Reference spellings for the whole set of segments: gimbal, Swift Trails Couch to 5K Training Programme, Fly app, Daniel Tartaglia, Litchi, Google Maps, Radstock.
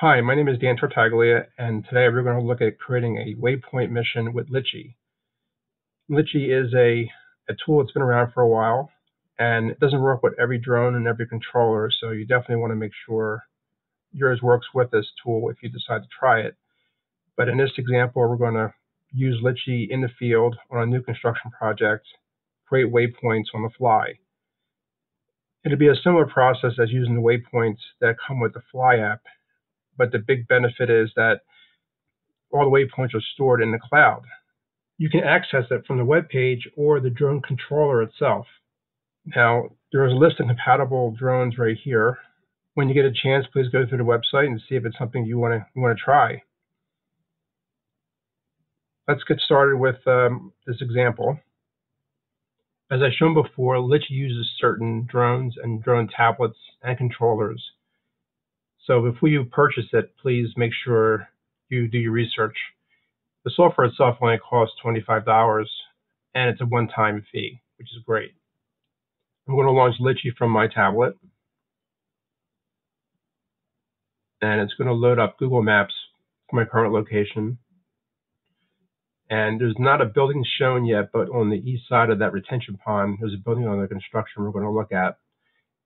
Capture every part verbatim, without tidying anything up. Hi, my name is Dan Tartaglia, and today we're going to look at creating a waypoint mission with Litchi. Litchi is a, a tool that's been around for a while, and it doesn't work with every drone and every controller, so you definitely want to make sure yours works with this tool if you decide to try it. But in this example, we're going to use Litchi in the field on a new construction project, create waypoints on the fly. It'll be a similar process as using the waypoints that come with the Fly app. But the big benefit is that all the waypoints are stored in the cloud. You can access it from the web page or the drone controller itself. Now, there is a list of compatible drones right here. When you get a chance, please go through the website and see if it's something you want to you want to try. Let's get started with um, this example. As I've shown before, Litchi uses certain drones and drone tablets and controllers. So before you purchase it, please make sure you do your research. The software itself only costs twenty-five dollars, and it's a one-time fee, which is great. I'm going to launch Litchi from my tablet, and it's going to load up Google Maps for my current location. And there's not a building shown yet, but on the east side of that retention pond, there's a building under construction we're going to look at.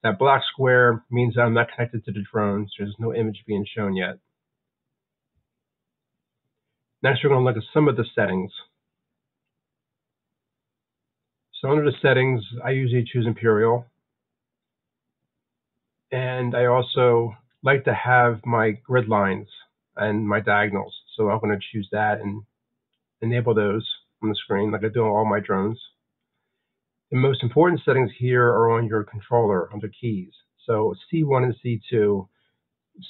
That black square means that I'm not connected to the drone, so there's no image being shown yet. Next, we're going to look at some of the settings. So under the settings, I usually choose Imperial. And I also like to have my grid lines and my diagonals. So I'm going to choose that and enable those on the screen like I do on all my drones. The most important settings here are on your controller, under keys. So C one and C two.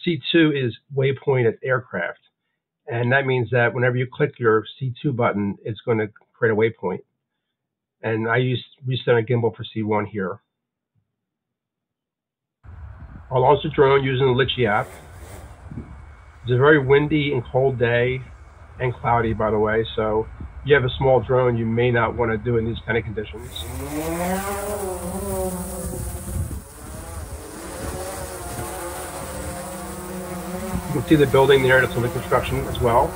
C two is waypoint at aircraft. And that means that whenever you click your C two button, it's going to create a waypoint. And I used reset a gimbal for C one here. I'll launch the drone using the Litchi app. It's a very windy and cold day, and cloudy, by the way, so if you have a small drone, you may not want to do it in these kind of conditions. You can see the building there that's under construction as well.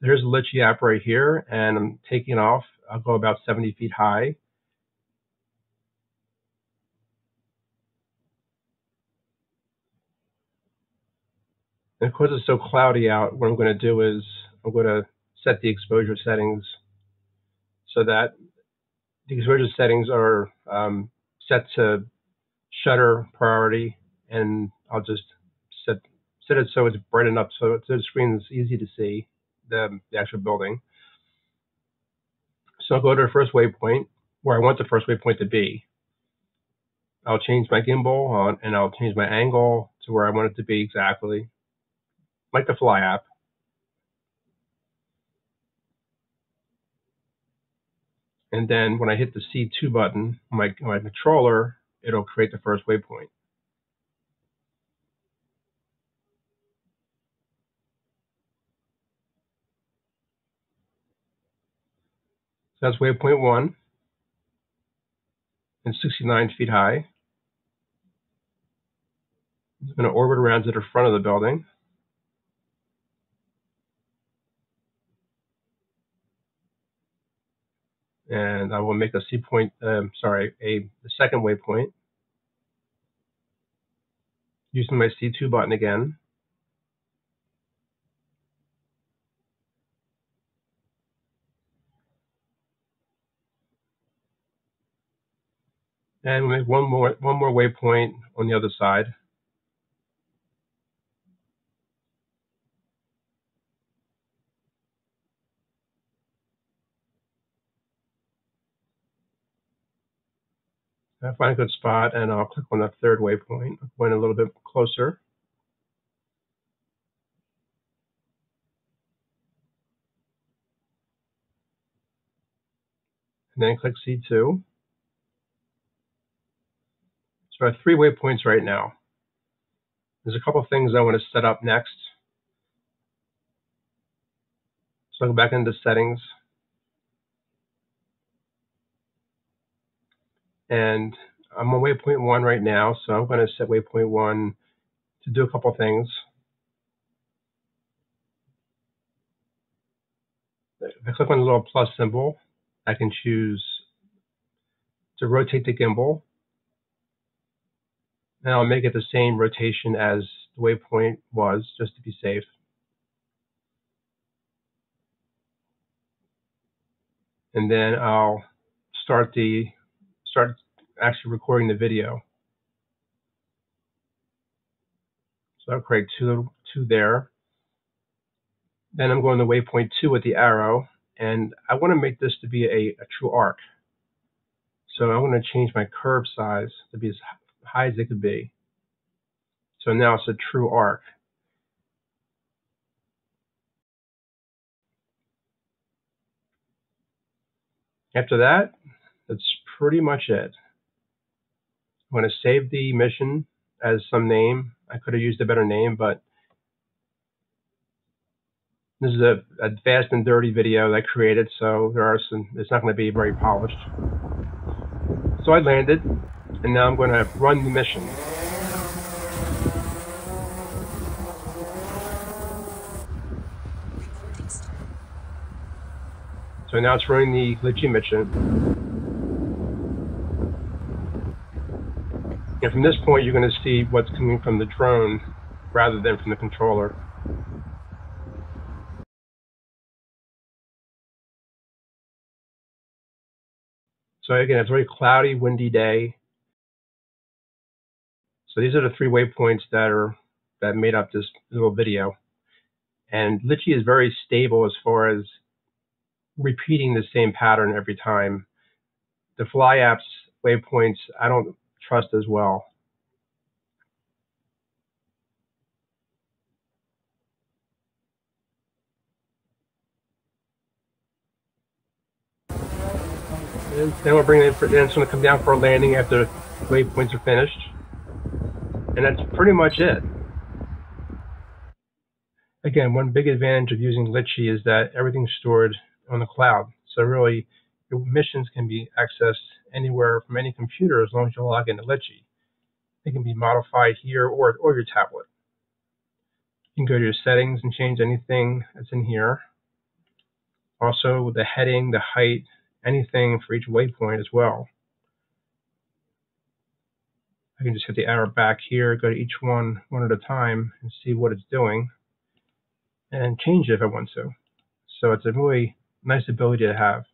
There's the Litchi app right here, and I'm taking off. I'll go about seventy feet high. And because it's so cloudy out, what I'm going to do is I'm going to set the exposure settings so that the exposure settings are um, set to shutter priority, and I'll just set, set it so it's bright enough so, it, so the screen is easy to see the, the actual building. So I'll go to the first waypoint where I want the first waypoint to be. I'll change my gimbal on, and I'll change my angle to where I want it to be exactly. Like the Fly app. And then when I hit the C two button on my, on my controller, it'll create the first waypoint. So that's waypoint one, and sixty-nine feet high. It's going to orbit around to the front of the building. And I will make a C point, um, sorry, a, a second waypoint using my C two button again. And we'll make one more, one more waypoint on the other side. I find a good spot, and I'll click on the third waypoint. I'll go in a little bit closer. And then click C two. So I have three waypoints right now. There's a couple of things I want to set up next. So I'll go back into settings. And I'm on waypoint one right now, so I'm going to set waypoint one to do a couple things. If I click on the little plus symbol, I can choose to rotate the gimbal. Now I'll make it the same rotation as the waypoint was, just to be safe. And then I'll start the start actually recording the video. So I'll create two two there. Then I'm going to waypoint two with the arrow, and I want to make this to be a, a true arc. So I want to change my curve size to be as high as it could be. So now it's a true arc. After that, that's pretty much it. I'm going to save the mission as some name. I could have used a better name, but this is a, a fast and dirty video that I created, so there are some, it's not going to be very polished. So I landed, and now I'm going to run the mission. So now it's running the Litchi mission. And from this point, you're going to see what's coming from the drone rather than from the controller. So again, it's a very cloudy, windy day. So these are the three waypoints that are that made up this little video. And Litchi is very stable as far as repeating the same pattern every time. The Fly app's waypoints I don't trust as well. And then we'll bring it in for, then it's going to come down for a landing after the waypoints are finished. And that's pretty much it. Again, one big advantage of using Litchi is that everything's stored on the cloud. So really, your missions can be accessed anywhere from any computer as long as you log into Litchi. They can be modified here or, or your tablet. You can go to your settings and change anything that's in here. Also, the heading, the height, anything for each waypoint as well. I can just hit the arrow back here, go to each one, one at a time, and see what it's doing, and change it if I want to. So it's a really nice ability to have.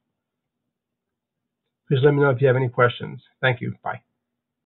Please let me know if you have any questions. Thank you. Bye.